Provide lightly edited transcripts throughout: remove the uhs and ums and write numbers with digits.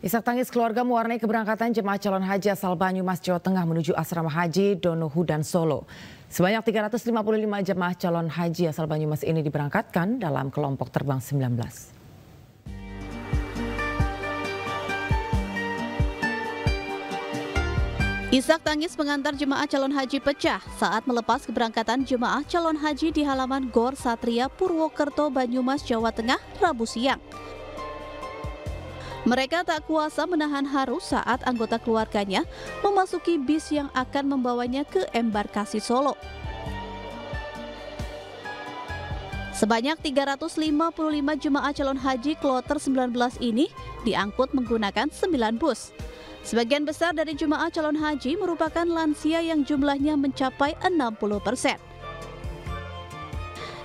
Isak tangis keluarga mewarnai keberangkatan jemaah calon haji asal Banyumas, Jawa Tengah menuju asrama haji Donohu dan Solo. Sebanyak 355 jemaah calon haji asal Banyumas ini diberangkatkan dalam kelompok terbang 19. Isak tangis pengantar jemaah calon haji pecah saat melepas keberangkatan jemaah calon haji di halaman Gor Satria Purwokerto, Banyumas, Jawa Tengah, Rabu siang. Mereka tak kuasa menahan haru saat anggota keluarganya memasuki bis yang akan membawanya ke embarkasi Solo. Sebanyak 355 jemaah calon haji kloter 19 ini diangkut menggunakan 9 bus. Sebagian besar dari jemaah calon haji merupakan lansia yang jumlahnya mencapai 60%.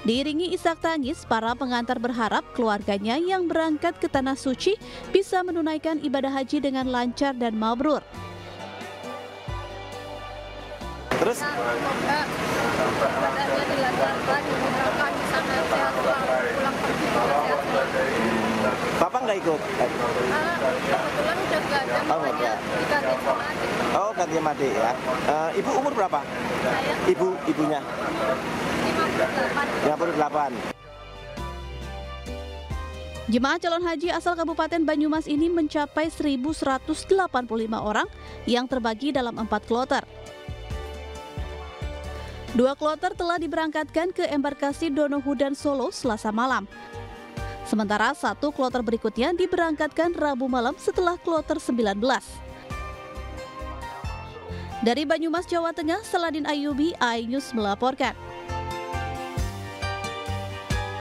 Diiringi isak tangis, para pengantar berharap keluarganya yang berangkat ke Tanah Suci bisa menunaikan ibadah haji dengan lancar dan mabrur. Terus? Papa nggak ikut? Kebetulan udah nggak ada, makanya diganti sama adik. Oh, ganti sama adik ya. Ibu umur berapa? Saya. Ibunya? 58. Jemaah calon haji asal Kabupaten Banyumas ini mencapai 1.185 orang yang terbagi dalam 4 kloter. 2 kloter telah diberangkatkan ke embarkasi Donohu dan Solo Selasa malam. Sementara 1 kloter berikutnya diberangkatkan Rabu malam setelah kloter 19. Dari Banyumas, Jawa Tengah, Seladin Ayubi, iNews melaporkan.